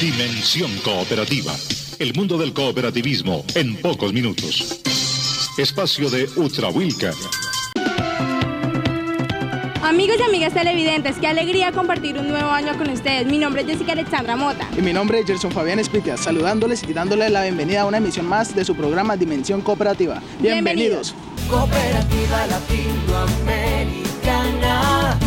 Dimensión Cooperativa. El mundo del cooperativismo en pocos minutos. Espacio de Ultrahuilca. Amigos y amigas televidentes, qué alegría compartir un nuevo año con ustedes. Mi nombre es Jessica Alexandra Mota. Y mi nombre es Gerson Fabián Esplitia, saludándoles y dándoles la bienvenida a una emisión más de su programa Dimensión Cooperativa. Bienvenidos. Cooperativa Latinoamericana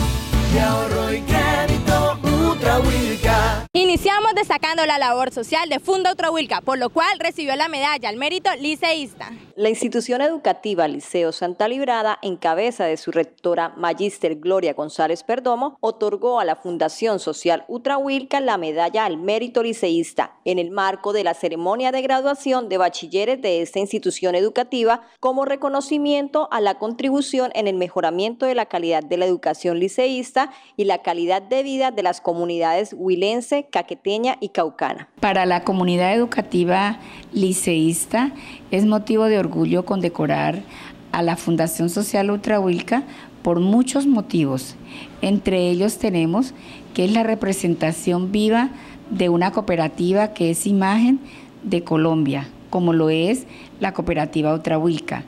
de Ahorro y Crédito Ultrahuilca. Iniciamos destacando la labor social de Fundautrahuilca, por lo cual recibió la medalla al mérito liceísta. La institución educativa Liceo Santa Librada, en cabeza de su rectora magíster Gloria González Perdomo, otorgó a la Fundación Social Ultrahuilca la medalla al mérito liceísta en el marco de la ceremonia de graduación de bachilleres de esta institución educativa como reconocimiento a la contribución en el mejoramiento de la calidad de la educación liceísta y la calidad de vida de las comunidades huilense, caqueteña y caucana. Para la comunidad educativa liceísta es motivo de orgullo condecorar a la Fundación Social Ultrahuilca por muchos motivos. Entre ellos tenemos que es la representación viva de una cooperativa que es imagen de Colombia, como lo es la Cooperativa Ultrahuilca.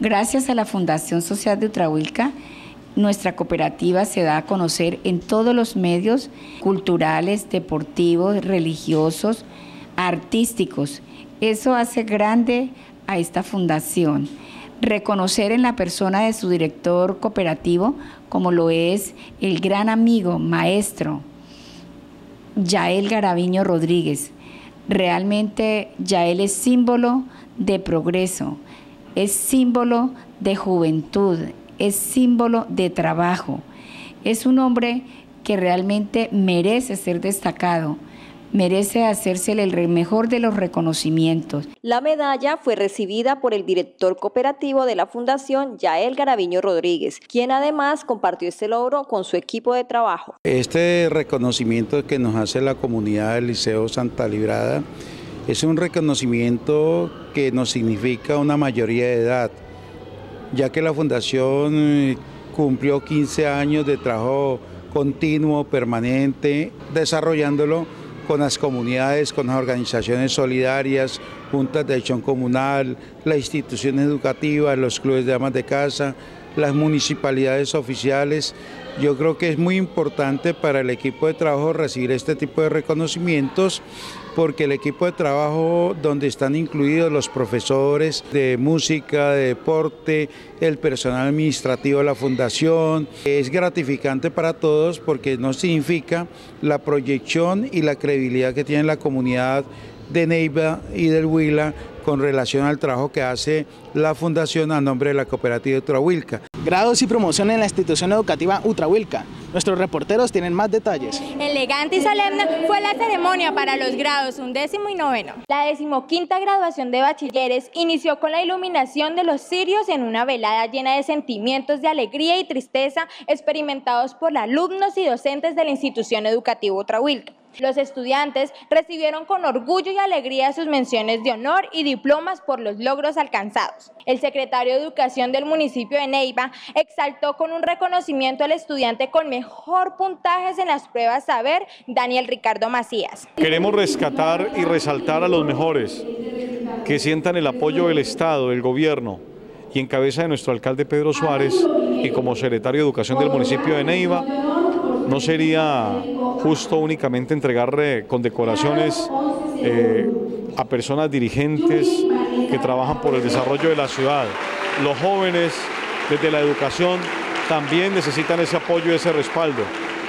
Gracias a la Fundación Social de Ultrahuilca, nuestra cooperativa se da a conocer en todos los medios culturales, deportivos, religiosos, artísticos. Eso hace grande a esta fundación. Reconocer en la persona de su director cooperativo, como lo es el gran amigo, maestro, Yael Garaviño Rodríguez. Realmente Yael es símbolo de progreso, es símbolo de juventud, es símbolo de trabajo. Es un hombre que realmente merece ser destacado. Merece hacérsele el mejor de los reconocimientos. La medalla fue recibida por el director cooperativo de la Fundación, Yael Garaviño Rodríguez, quien además compartió este logro con su equipo de trabajo. Este reconocimiento que nos hace la comunidad del Liceo Santa Librada es un reconocimiento que nos significa una mayoría de edad, ya que la Fundación cumplió 15 años de trabajo continuo, permanente, desarrollándolo con las comunidades, con las organizaciones solidarias, juntas de acción comunal, las instituciones educativas, los clubes de amas de casa, las municipalidades oficiales. Yo creo que es muy importante para el equipo de trabajo recibir este tipo de reconocimientos, porque el equipo de trabajo donde están incluidos los profesores de música, de deporte, el personal administrativo de la fundación, es gratificante para todos porque nos significa la proyección y la credibilidad que tiene la comunidad de Neiva y del Huila con relación al trabajo que hace la fundación a nombre de la Cooperativa Ultrahuilca. Grados y promoción en la institución educativa Ultrahuilca. Nuestros reporteros tienen más detalles. Elegante y solemne fue la ceremonia para los grados 11º y 9º. La 15ª graduación de bachilleres inició con la iluminación de los cirios en una velada llena de sentimientos de alegría y tristeza experimentados por alumnos y docentes de la institución educativa Ultrahuilca. Los estudiantes recibieron con orgullo y alegría sus menciones de honor y diplomas por los logros alcanzados. El secretario de Educación del municipio de Neiva exaltó con un reconocimiento al estudiante con mejor puntajes en las pruebas Saber, Daniel Ricardo Macías. Queremos rescatar y resaltar a los mejores, que sientan el apoyo del Estado, del gobierno, y en cabeza de nuestro alcalde Pedro Suárez y como secretario de Educación del municipio de Neiva. No sería justo únicamente entregar condecoraciones a personas dirigentes que trabajan por el desarrollo de la ciudad. Los jóvenes desde la educación también necesitan ese apoyo y ese respaldo.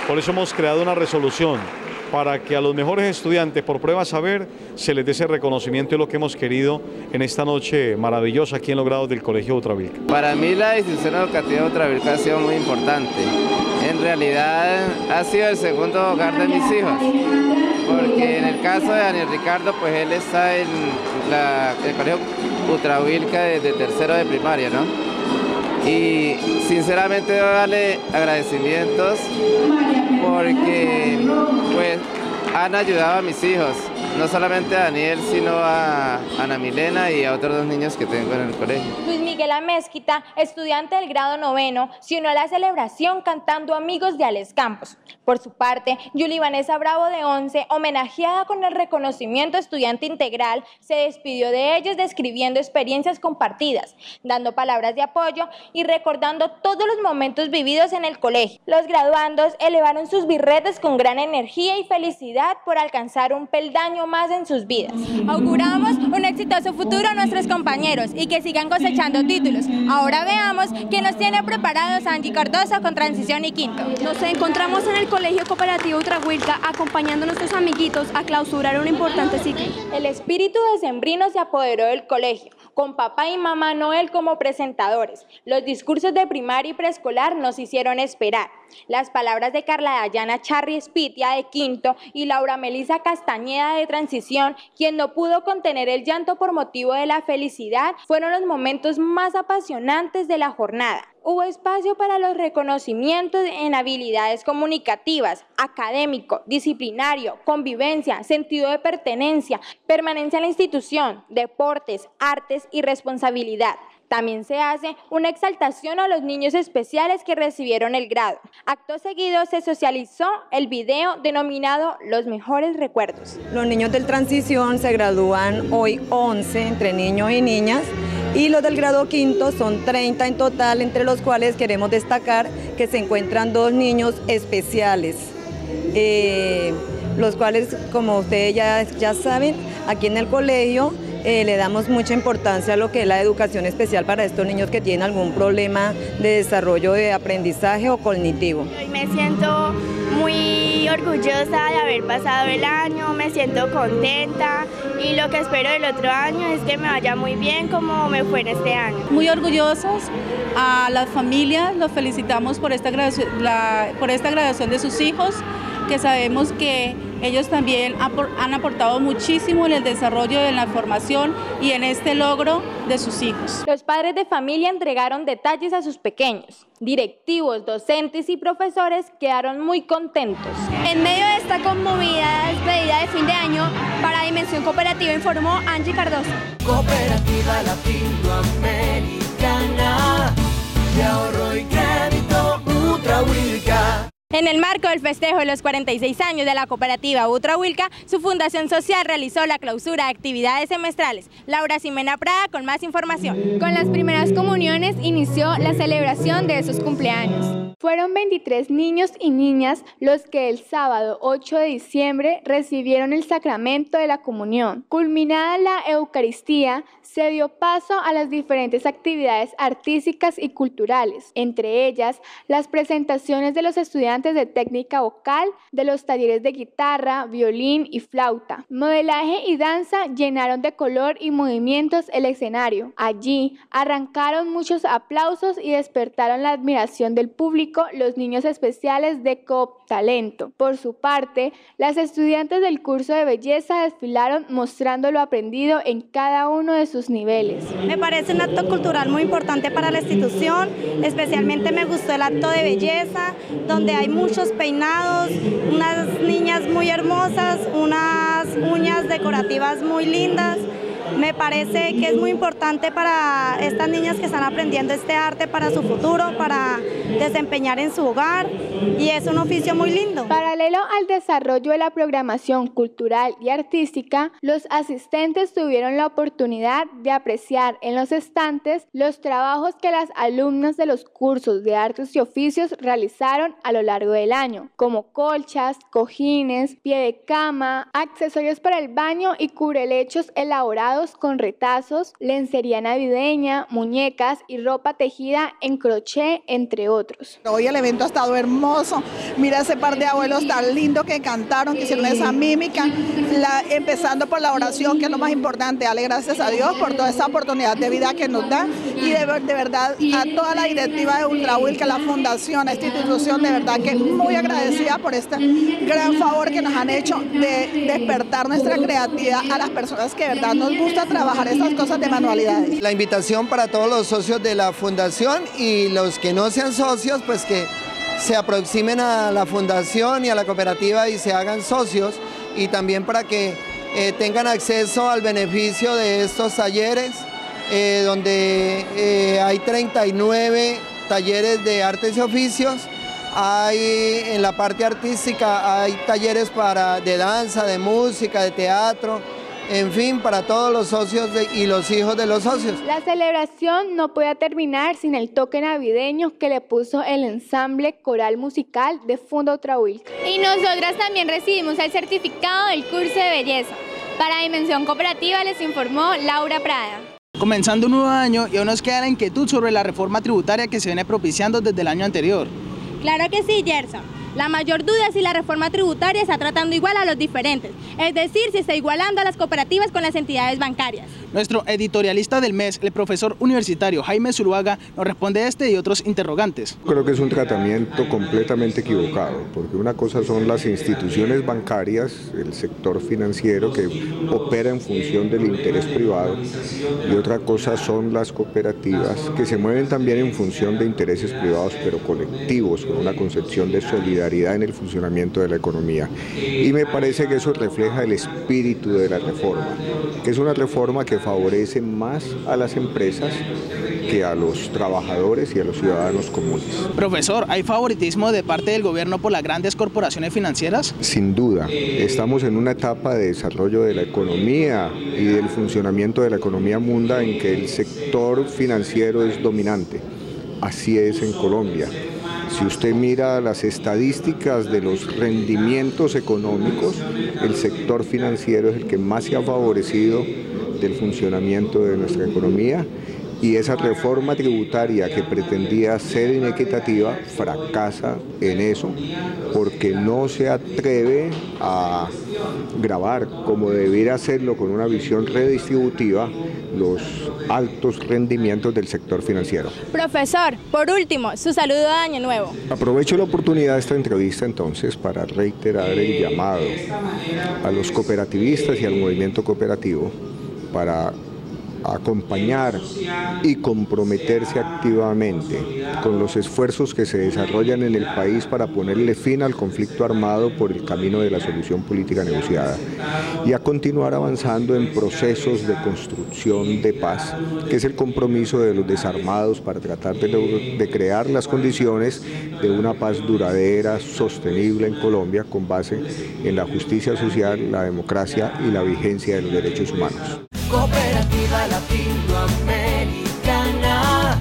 Por eso hemos creado una resolución para que a los mejores estudiantes por prueba Saber se les dé ese reconocimiento, y lo que hemos querido en esta noche maravillosa aquí en los grados del Colegio Ultrahuilca. Para mí la institución educativa Ultrahuilca ha sido muy importante. En realidad ha sido el segundo hogar de mis hijos, porque en el caso de Daniel Ricardo, pues él está en el Colegio Ultrahuilca desde tercero de primaria, ¿no? Y sinceramente debo darle agradecimientos porque pues han ayudado a mis hijos. no solamente a Daniel, sino a Ana Milena y a otros dos niños que tengo en el colegio. Luis Miguel Amézquita, estudiante del grado 9, se unió a la celebración cantando Amigos de Alex Campos. Por su parte, Yuli Vanessa Bravo, de 11, homenajeada con el reconocimiento Estudiante Integral, se despidió de ellos describiendo experiencias compartidas, dando palabras de apoyo y recordando todos los momentos vividos en el colegio. Los graduandos elevaron sus birretes con gran energía y felicidad por alcanzar un peldaño más en sus vidas. Auguramos un exitoso futuro a nuestros compañeros y que sigan cosechando títulos. Ahora veamos qué nos tiene preparados Angie Cardoso con Transición y Quinto. Nos encontramos en el Colegio Cooperativa Ultrahuilca acompañando a nuestros amiguitos a clausurar un importante ciclo. El espíritu decembrino se apoderó del colegio, con papá y mamá Noel como presentadores. Los discursos de primaria y preescolar nos hicieron esperar. Las palabras de Carla Dayana Charri Espitia, de Quinto, y Laura Melisa Castañeda, de Transición, quien no pudo contener el llanto por motivo de la felicidad, fueron los momentos más apasionantes de la jornada. Hubo espacio para los reconocimientos en habilidades comunicativas, académico, disciplinario, convivencia, sentido de pertenencia, permanencia en la institución, deportes, artes y responsabilidad. También se hace una exaltación a los niños especiales que recibieron el grado. Acto seguido se socializó el video denominado Los Mejores Recuerdos. Los niños del Transición se gradúan hoy 11 entre niños y niñas, y los del grado 5 son 30 en total, entre los cuales queremos destacar que se encuentran dos niños especiales, los cuales, como ustedes ya saben, aquí en el colegio le damos mucha importancia a lo que es la educación especial para estos niños que tienen algún problema de desarrollo de aprendizaje o cognitivo. Hoy me siento muy orgullosa de haber pasado el año, me siento contenta y lo que espero del otro año es que me vaya muy bien como me fue en este año. Muy orgullosos a las familias, los felicitamos por esta graduación de sus hijos, que sabemos que ellos también han aportado muchísimo en el desarrollo de la formación y en este logro de sus hijos. Los padres de familia entregaron detalles a sus pequeños. Directivos, docentes y profesores quedaron muy contentos. En medio de esta conmovida despedida de fin de año, para Dimensión Cooperativa informó Angie Cardoso. Cooperativa Latinoamericana de Ahorro y Crédito Ultrahuilca. En el marco del festejo de los 46 años de la Cooperativa Ultrahuilca, su fundación social realizó la clausura de actividades semestrales. Laura Jimena Prada con más información. Con las primeras comuniones inició la celebración de esos cumpleaños. Fueron 23 niños y niñas los que el sábado 8 de diciembre recibieron el sacramento de la comunión. Culminada la Eucaristía, se dio paso a las diferentes actividades artísticas y culturales, entre ellas las presentaciones de los estudiantes de técnica vocal, de los talleres de guitarra, violín y flauta. Modelaje y danza llenaron de color y movimientos el escenario. Allí arrancaron muchos aplausos y despertaron la admiración del público los niños especiales de Coop Talento. Por su parte, las estudiantes del curso de belleza desfilaron mostrando lo aprendido en cada uno de sus niveles. Me parece un acto cultural muy importante para la institución, especialmente me gustó el acto de belleza, donde hay muchos peinados, unas niñas muy hermosas, unas uñas decorativas muy lindas. Me parece que es muy importante para estas niñas que están aprendiendo este arte para su futuro, para desempeñar en su hogar, y es un oficio muy lindo. Paralelo al desarrollo de la programación cultural y artística, los asistentes tuvieron la oportunidad de apreciar en los estantes los trabajos que las alumnas de los cursos de artes y oficios realizaron a lo largo del año, como colchas, cojines, pie de cama, accesorios para el baño y cubrelechos elaborados con retazos, lencería navideña, muñecas y ropa tejida en crochet, entre otros. Hoy el evento ha estado hermoso, mira ese par de abuelos tan lindo que cantaron, que hicieron esa mímica, empezando por la oración, que es lo más importante. Dale gracias a Dios por toda esa oportunidad de vida que nos da, y de verdad a toda la directiva de Ultrahuilca, la fundación, esta institución, de verdad que muy agradecida por este gran favor que nos han hecho de despertar nuestra creatividad a las personas que de verdad nos gusta trabajar estas cosas de manualidades. La invitación para todos los socios de la fundación y los que no sean socios, pues que se aproximen a la fundación y a la cooperativa y se hagan socios, y también para que tengan acceso al beneficio de estos talleres, donde hay 39 talleres de artes y oficios. Hay, en la parte artística hay talleres de danza, de música, de teatro, en fin, para todos los socios y los hijos de los socios. La celebración no podía terminar sin el toque navideño que le puso el ensamble coral musical de Fundautrahuilca. Y nosotras también recibimos el certificado del curso de belleza. Para Dimensión Cooperativa les informó Laura Prada. Comenzando un nuevo año, y aún nos queda la inquietud sobre la reforma tributaria que se viene propiciando desde el año anterior. Claro que sí, Gerson. La mayor duda es si la reforma tributaria está tratando igual a los diferentes, es decir, si está igualando a las cooperativas con las entidades bancarias. Nuestro editorialista del mes, el profesor universitario Jaime Zuluaga, nos responde a este y otros interrogantes. Creo que es un tratamiento completamente equivocado, porque una cosa son las instituciones bancarias, el sector financiero que opera en función del interés privado, y otra cosa son las cooperativas que se mueven también en función de intereses privados, pero colectivos, con una concepción de solidaridad en el funcionamiento de la economía. Y me parece que eso refleja el espíritu de la reforma, que es una reforma que favorece más a las empresas que a los trabajadores y a los ciudadanos comunes. Profesor, ¿hay favoritismo de parte del gobierno por las grandes corporaciones financieras? Sin duda, estamos en una etapa de desarrollo de la economía y del funcionamiento de la economía munda en que el sector financiero es dominante. Así es en Colombia. Si usted mira las estadísticas de los rendimientos económicos, el sector financiero es el que más se ha favorecido del funcionamiento de nuestra economía, y esa reforma tributaria que pretendía ser inequitativa fracasa en eso, porque no se atreve a gravar, como debiera hacerlo con una visión redistributiva, los altos rendimientos del sector financiero. Profesor, por último, su saludo de Año Nuevo. Aprovecho la oportunidad de esta entrevista entonces para reiterar el llamado a los cooperativistas y al movimiento cooperativo para acompañar y comprometerse activamente con los esfuerzos que se desarrollan en el país para ponerle fin al conflicto armado por el camino de la solución política negociada, y a continuar avanzando en procesos de construcción de paz, que es el compromiso de los desarmados para tratar de crear las condiciones de una paz duradera, sostenible en Colombia, con base en la justicia social, la democracia y la vigencia de los derechos humanos. Cooperativa Latinoamericana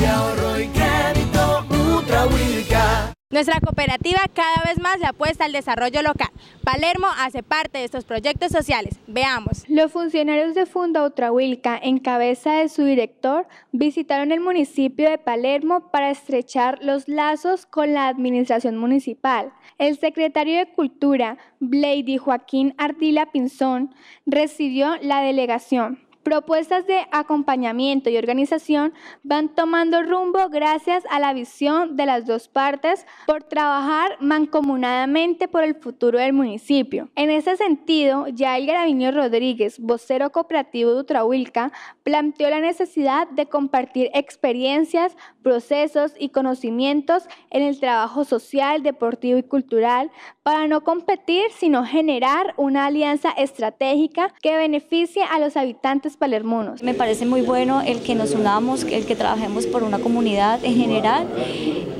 de Ahorro y Crédito Ultrahuilca. Nuestra cooperativa cada vez más le apuesta al desarrollo local. Palermo hace parte de estos proyectos sociales. Veamos. Los funcionarios de Fundautrahuilca, en cabeza de su director, visitaron el municipio de Palermo para estrechar los lazos con la administración municipal. El secretario de Cultura, Blady Joaquín Ardila Pinzón, recibió la delegación. Propuestas de acompañamiento y organización van tomando rumbo gracias a la visión de las dos partes por trabajar mancomunadamente por el futuro del municipio. En ese sentido, Yael Garaviño Rodríguez, vocero cooperativo de Ultrahuilca, planteó la necesidad de compartir experiencias, procesos y conocimientos en el trabajo social, deportivo y cultural para no competir, sino generar una alianza estratégica que beneficie a los habitantes palermonos. Me parece muy bueno el que nos unamos, el que trabajemos por una comunidad en general.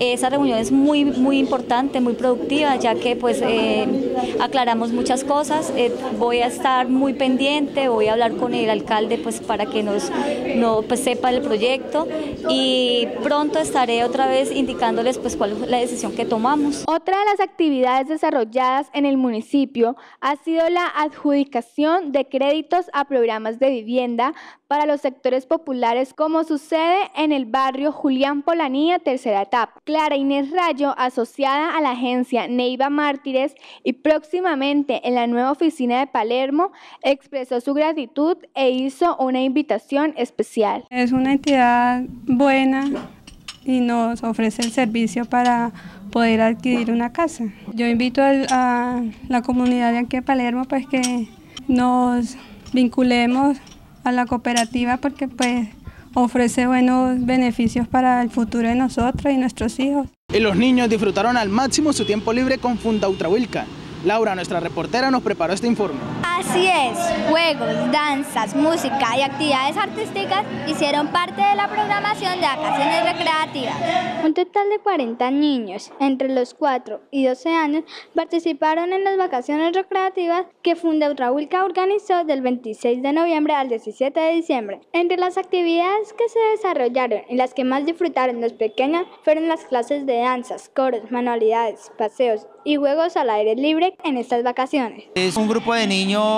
Esa reunión es muy importante, muy productiva, ya que pues aclaramos muchas cosas. Voy a estar muy pendiente, voy a hablar con el alcalde pues para que nos sepa el proyecto, y pronto estaré otra vez indicándoles pues cuál es la decisión que tomamos. Otra de las actividades desarrolladas en el municipio ha sido la adjudicación de créditos a programas de vivienda para los sectores populares, como sucede en el barrio Julián Polanía, tercera etapa. Clara Inés Rayo, asociada a la agencia Neiva Mártires y próximamente en la nueva oficina de Palermo, expresó su gratitud e hizo una invitación especial. Es una entidad buena y nos ofrece el servicio para poder adquirir una casa. Yo invito a la comunidad de aquí de Palermo pues que nos vinculemos a la cooperativa, porque pues ofrece buenos beneficios para el futuro de nosotros y nuestros hijos. Y los niños disfrutaron al máximo su tiempo libre con Fundautrahuilca. Laura, nuestra reportera, nos preparó este informe. Así es, juegos, danzas, música y actividades artísticas hicieron parte de la programación de vacaciones recreativas. Un total de 40 niños entre los 4 y 12 años participaron en las vacaciones recreativas que Fundautrahuilca organizó del 26 de noviembre al 17 de diciembre. Entre las actividades que se desarrollaron y las que más disfrutaron los pequeños fueron las clases de danzas, coros, manualidades, paseos y juegos al aire libre en estas vacaciones. Es un grupo de niños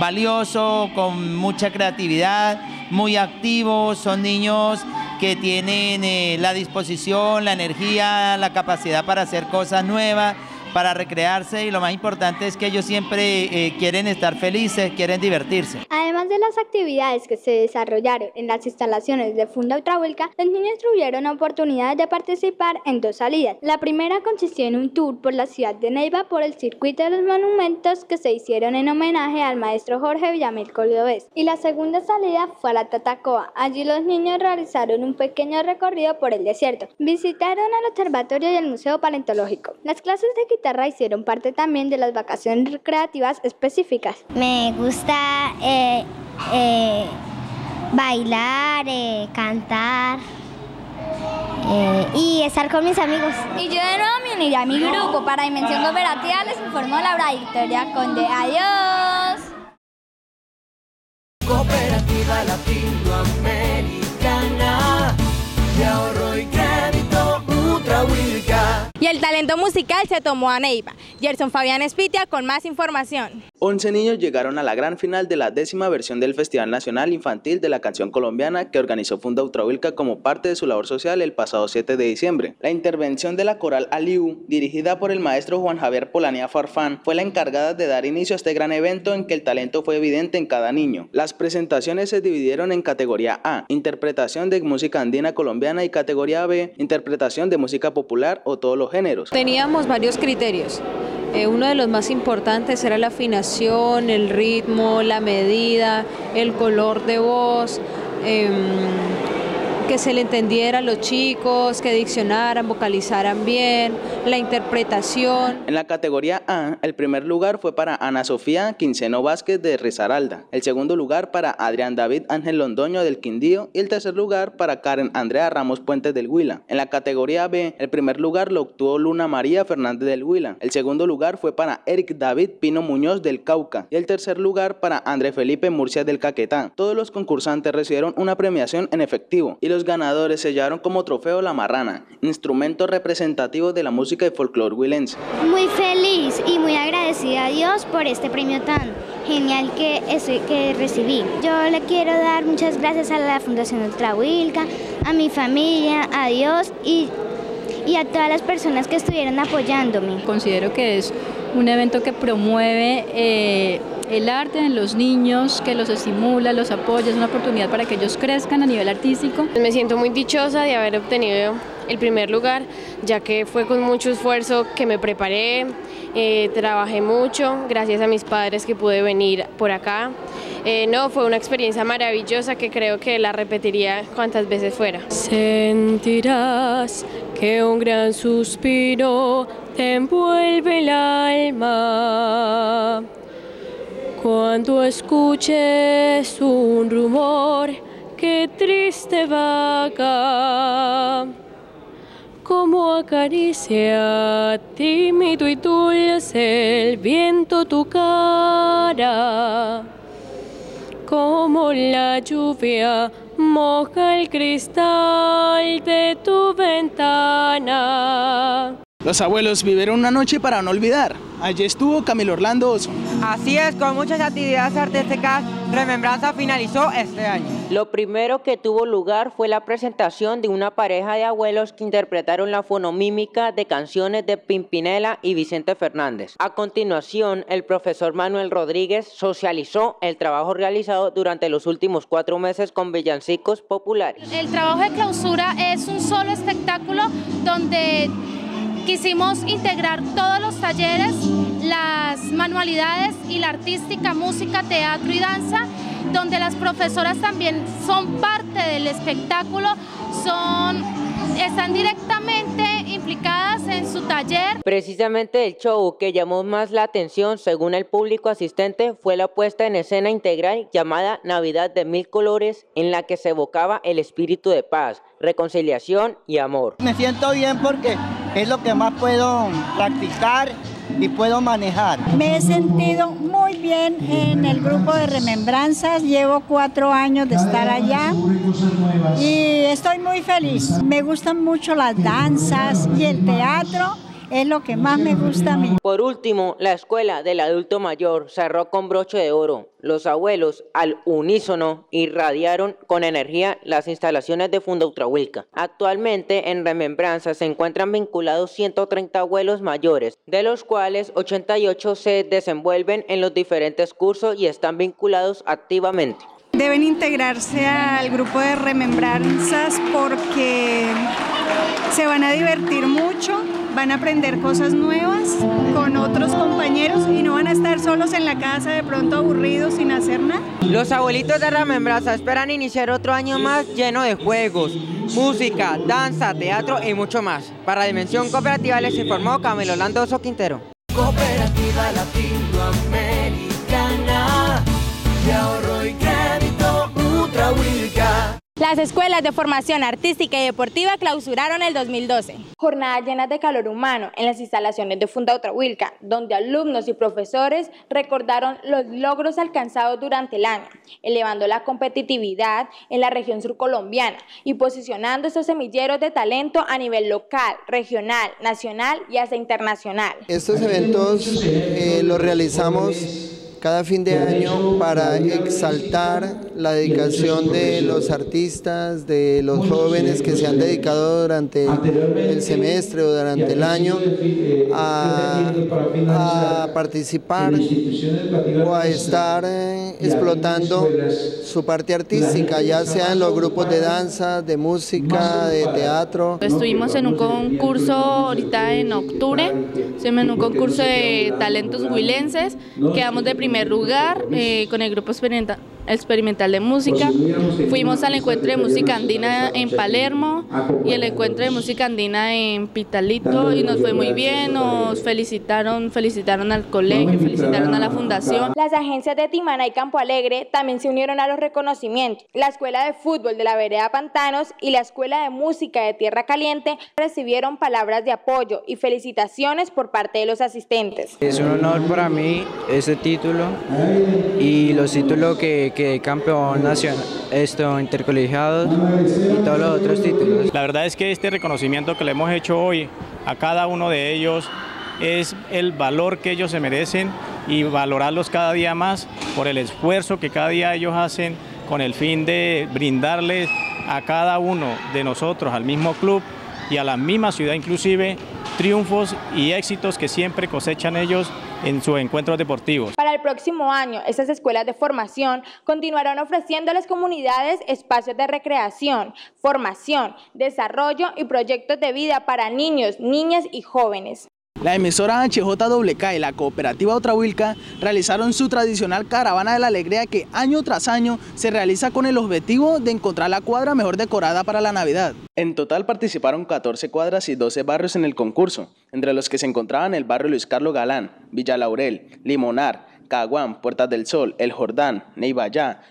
valioso, con mucha creatividad, muy activos, son niños que tienen la disposición, la energía, la capacidad para hacer cosas nuevas, para recrearse, y lo más importante es que ellos siempre quieren estar felices, quieren divertirse. Además de las actividades que se desarrollaron en las instalaciones de Fundautrahuilca, los niños tuvieron oportunidad de participar en 2 salidas. La primera consistió en un tour por la ciudad de Neiva por el circuito de los monumentos que se hicieron en homenaje al maestro Jorge Villamil Coldovés. Y la segunda salida fue a la Tatacoa. Allí los niños realizaron un pequeño recorrido por el desierto. Visitaron el observatorio y el museo paleontológico. Las clases de hicieron parte también de las vacaciones recreativas específicas. Me gusta bailar, cantar y estar con mis amigos. Y yo de nuevo me uniré a mi grupo. Para Dimensión Cooperativa les informó Laura Victoria Conde. ¡Adiós! Cooperativa Latinoamericana de Ahorro y Crédito Ultrahuilca. Y el talento musical se tomó a Neiva. Gerson Fabián Esplitia con más información. 11 niños llegaron a la gran final de la 10ª versión del Festival Nacional Infantil de la Canción Colombiana que organizó Fundautrahuilca como parte de su labor social el pasado 7 de diciembre. La intervención de la coral Aliú, dirigida por el maestro Juan Javier Polania Farfán, fue la encargada de dar inicio a este gran evento en que el talento fue evidente en cada niño. Las presentaciones se dividieron en categoría A, interpretación de música andina colombiana, y categoría B, interpretación de música popular o todos los géneros. Teníamos varios criterios. Uno de los más importantes era la afinación, el ritmo, la medida, el color de voz, que se le entendiera a los chicos, que diccionaran, vocalizaran bien, la interpretación. En la categoría A, el primer lugar fue para Ana Sofía Quinceno Vázquez de Risaralda, el segundo lugar para Adrián David Ángel Londoño del Quindío y el tercer lugar para Karen Andrea Ramos Puentes del Huila. En la categoría B, el primer lugar lo obtuvo Luna María Fernández del Huila, el segundo lugar fue para Eric David Pino Muñoz del Cauca y el tercer lugar para André Felipe Murcia del Caquetá. Todos los concursantes recibieron una premiación en efectivo y los ganadores sellaron como trofeo la marrana, instrumento representativo de la música y folclore huilense. Muy feliz y muy agradecida a Dios por este premio tan genial que recibí. Yo le quiero dar muchas gracias a la Fundación Ultrahuilca, a mi familia, a Dios y a todas las personas que estuvieron apoyándome. Considero que es un evento que promueve el arte en los niños, que los estimula, los apoya, es una oportunidad para que ellos crezcan a nivel artístico. Me siento muy dichosa de haber obtenido el primer lugar, ya que fue con mucho esfuerzo que me preparé, trabajé mucho, gracias a mis padres que pude venir por acá. Fue una experiencia maravillosa que creo que la repetiría cuantas veces fuera. Sentirás que un gran suspiro te envuelve el alma. Cuando escuches un rumor que triste vaga, como acaricia tímido y dulce el viento tu cara, como la lluvia moja el cristal de tu ventana. Los abuelos vivieron una noche para no olvidar. Allí estuvo Camilo Orlando Oso. Así es, con muchas actividades artísticas, Remembranza finalizó este año. Lo primero que tuvo lugar fue la presentación de una pareja de abuelos que interpretaron la fonomímica de canciones de Pimpinela y Vicente Fernández. A continuación, el profesor Manuel Rodríguez socializó el trabajo realizado durante los últimos 4 meses con villancicos populares. El trabajo de clausura es un solo espectáculo donde quisimos integrar todos los talleres, las manualidades y la artística, música, teatro y danza, donde las profesoras también son parte del espectáculo, están directamente implicadas aplicadas en su taller. Precisamente el show que llamó más la atención según el público asistente fue la puesta en escena integral llamada Navidad de Mil Colores, en la que se evocaba el espíritu de paz, reconciliación y amor. Me siento bien porque es lo que más puedo practicar y puedo manejar. Me he sentido muy bien en el grupo de remembranzas, llevo 4 años de estar allá y estoy muy feliz. Me gustan mucho las danzas y el teatro. Es lo que más me gusta a mí. Por último, la escuela del adulto mayor cerró con broche de oro. Los abuelos, al unísono, irradiaron con energía las instalaciones de Fundautrahuilca. Actualmente, en remembranza, se encuentran vinculados 130 abuelos mayores, de los cuales 88 se desenvuelven en los diferentes cursos y están vinculados activamente. Deben integrarse al grupo de remembranzas porque se van a divertir mucho, van a aprender cosas nuevas con otros compañeros y no van a estar solos en la casa de pronto aburridos sin hacer nada. Los abuelitos de remembranza esperan iniciar otro año más lleno de juegos, música, danza, teatro y mucho más. Para Dimensión Cooperativa les informó Camilo Landoso Quintero. Cooperativa Latinoamericana de ahorro y crédito Ultrahuilca. Las escuelas de formación artística y deportiva clausuraron el 2012. Jornadas llenas de calor humano en las instalaciones de Fundautrahuilca, donde alumnos y profesores recordaron los logros alcanzados durante el año, elevando la competitividad en la región surcolombiana y posicionando estos semilleros de talento a nivel local, regional, nacional y hasta internacional. Estos eventos los realizamos cada fin de año para exaltar la dedicación de los artistas, de los jóvenes que se han dedicado durante el semestre o durante el año a participar o a estar explotando su parte artística, ya sea en los grupos de danza, de música, de teatro. Estuvimos en un concurso ahorita en octubre, estuvimos en un concurso de talentos huilenses, quedamos de primer lugar con el grupo experimental de música. Fuimos al encuentro de música andina en Palermo y el encuentro de música andina en Pitalito y nos fue muy bien, nos felicitaron al colegio, felicitaron a la fundación. Las agencias de Timaná y Campo Alegre también se unieron a los reconocimientos. La escuela de fútbol de la vereda Pantanos y la escuela de música de Tierra Caliente recibieron palabras de apoyo y felicitaciones por parte de los asistentes. Es un honor para mí ese título y los títulos que campeón nacional, intercolegiados y todos los otros títulos. La verdad es que este reconocimiento que le hemos hecho hoy a cada uno de ellos es el valor que ellos se merecen y valorarlos cada día más por el esfuerzo que cada día ellos hacen con el fin de brindarles a cada uno de nosotros, al mismo club y a la misma ciudad inclusive, triunfos y éxitos que siempre cosechan ellos en sus encuentros deportivos. Para el próximo año, estas escuelas de formación continuarán ofreciendo a las comunidades espacios de recreación, formación, desarrollo y proyectos de vida para niños, niñas y jóvenes. La emisora HJWK y la Cooperativa Ultrahuilca realizaron su tradicional Caravana de la Alegría que año tras año se realiza con el objetivo de encontrar la cuadra mejor decorada para la Navidad. En total participaron 14 cuadras y 12 barrios en el concurso, entre los que se encontraban el barrio Luis Carlos Galán, Villa Laurel, Limonar, Caguán, Puertas del Sol, El Jordán, Neiva,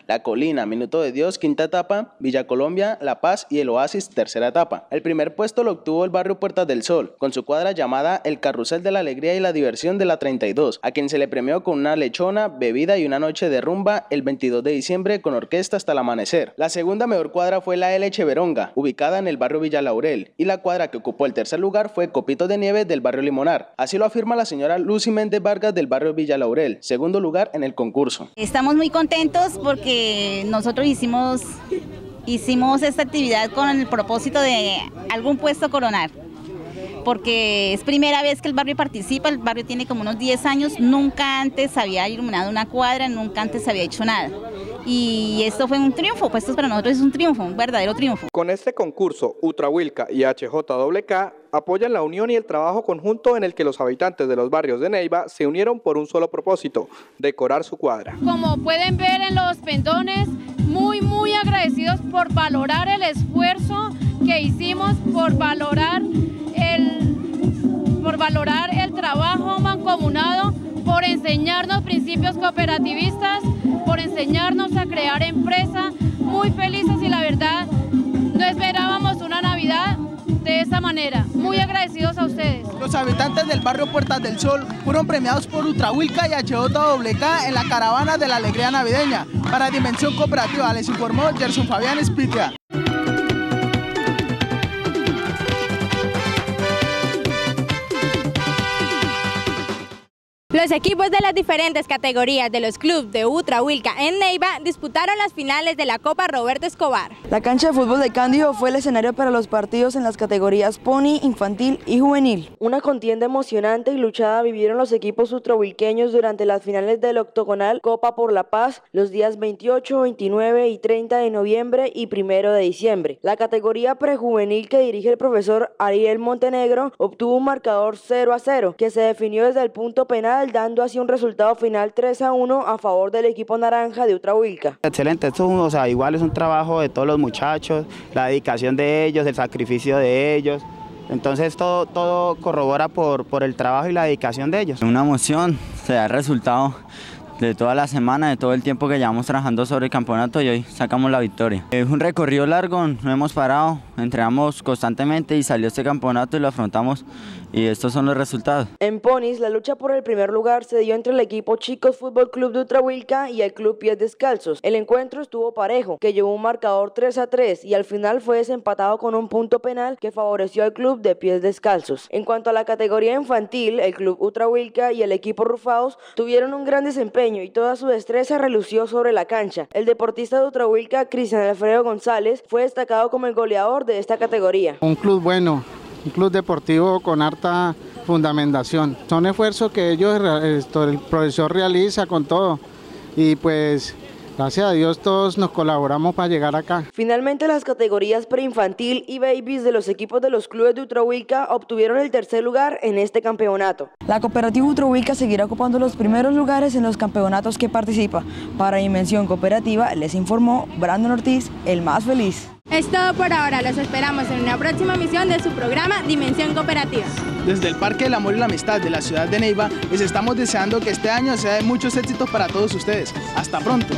La Colina, Minuto de Dios, quinta etapa, Villa Colombia, La Paz y el Oasis, tercera etapa. El primer puesto lo obtuvo el barrio Puertas del Sol, con su cuadra llamada El Carrusel de la Alegría y la Diversión de la 32, a quien se le premió con una lechona, bebida y una noche de rumba el 22 de diciembre con orquesta hasta el amanecer. La segunda mejor cuadra fue la L. Echeveronga, ubicada en el barrio Villa Laurel, y la cuadra que ocupó el tercer lugar fue Copitos de Nieve del barrio Limonar. Así lo afirma la señora Lucy Méndez Vargas del barrio Villa Laurel, según lugar en el concurso. Estamos muy contentos porque nosotros hicimos esta actividad con el propósito de algún puesto coronar, porque es primera vez que el barrio participa, el barrio tiene como unos 10 años, nunca antes había iluminado una cuadra, nunca antes había hecho nada. Y esto fue un triunfo, pues esto para nosotros es un triunfo, un verdadero triunfo. Con este concurso, Ultrahuilca y HJWK apoyan la unión y el trabajo conjunto en el que los habitantes de los barrios de Neiva se unieron por un solo propósito, decorar su cuadra. Como pueden ver en los pendones, muy agradecidos por valorar el esfuerzo que hicimos, por valorar el por valorar el trabajo mancomunado, por enseñarnos principios cooperativistas, por enseñarnos a crear empresa, muy felices y la verdad no esperábamos una Navidad de esa manera. Muy agradecidos a ustedes. Los habitantes del barrio Puertas del Sol fueron premiados por Ultrahuilca y HJWK en la caravana de la alegría navideña. Para Dimensión Cooperativa les informó Gerson Fabián Esplitia. Los equipos de las diferentes categorías de los clubes de Ultrahuilca en Neiva disputaron las finales de la Copa Roberto Escobar. La cancha de fútbol de Cándido fue el escenario para los partidos en las categorías Pony, Infantil y Juvenil. Una contienda emocionante y luchada vivieron los equipos ultrahuilqueños durante las finales del octogonal Copa por la Paz los días 28, 29 y 30 de noviembre y 1 de diciembre. La categoría prejuvenil que dirige el profesor Ariel Montenegro obtuvo un marcador 0-0 que se definió desde el punto penal, dando así un resultado final 3-1 a favor del equipo naranja de Ultrahuilca. Excelente, esto igual es un trabajo de todos los muchachos, la dedicación de ellos, el sacrificio de ellos, entonces todo corrobora por el trabajo y la dedicación de ellos. Una emoción, se da el resultado de toda la semana, de todo el tiempo que llevamos trabajando sobre el campeonato y hoy sacamos la victoria. Es un recorrido largo, no hemos parado, entrenamos constantemente y salió este campeonato y lo afrontamos y estos son los resultados. En Ponis, la lucha por el primer lugar se dio entre el equipo Chicos Fútbol Club de Ultrahuilca y el club Pies Descalzos. El encuentro estuvo parejo, que llevó un marcador 3-3 y al final fue desempatado con un punto penal que favoreció al club de Pies Descalzos. En cuanto a la categoría infantil, el club Ultrahuilca y el equipo Rufados tuvieron un gran desempeño y toda su destreza relució sobre la cancha. El deportista de Ultrahuilca, Cristian Alfredo González, fue destacado como el goleador de esta categoría. Un club bueno, un club deportivo con harta fundamentación. Son esfuerzos que el profesor realiza con todo y pues gracias a Dios todos nos colaboramos para llegar acá. Finalmente las categorías preinfantil y babies de los equipos de los clubes de Ultrahuilca obtuvieron el tercer lugar en este campeonato. La cooperativa Ultrahuilca seguirá ocupando los primeros lugares en los campeonatos que participa. Para Dimensión Cooperativa les informó Brandon Ortiz, el más feliz. Es todo por ahora, los esperamos en una próxima emisión de su programa Dimensión Cooperativa. Desde el Parque del Amor y la Amistad de la ciudad de Neiva, les estamos deseando que este año sea de muchos éxitos para todos ustedes. ¡Hasta pronto!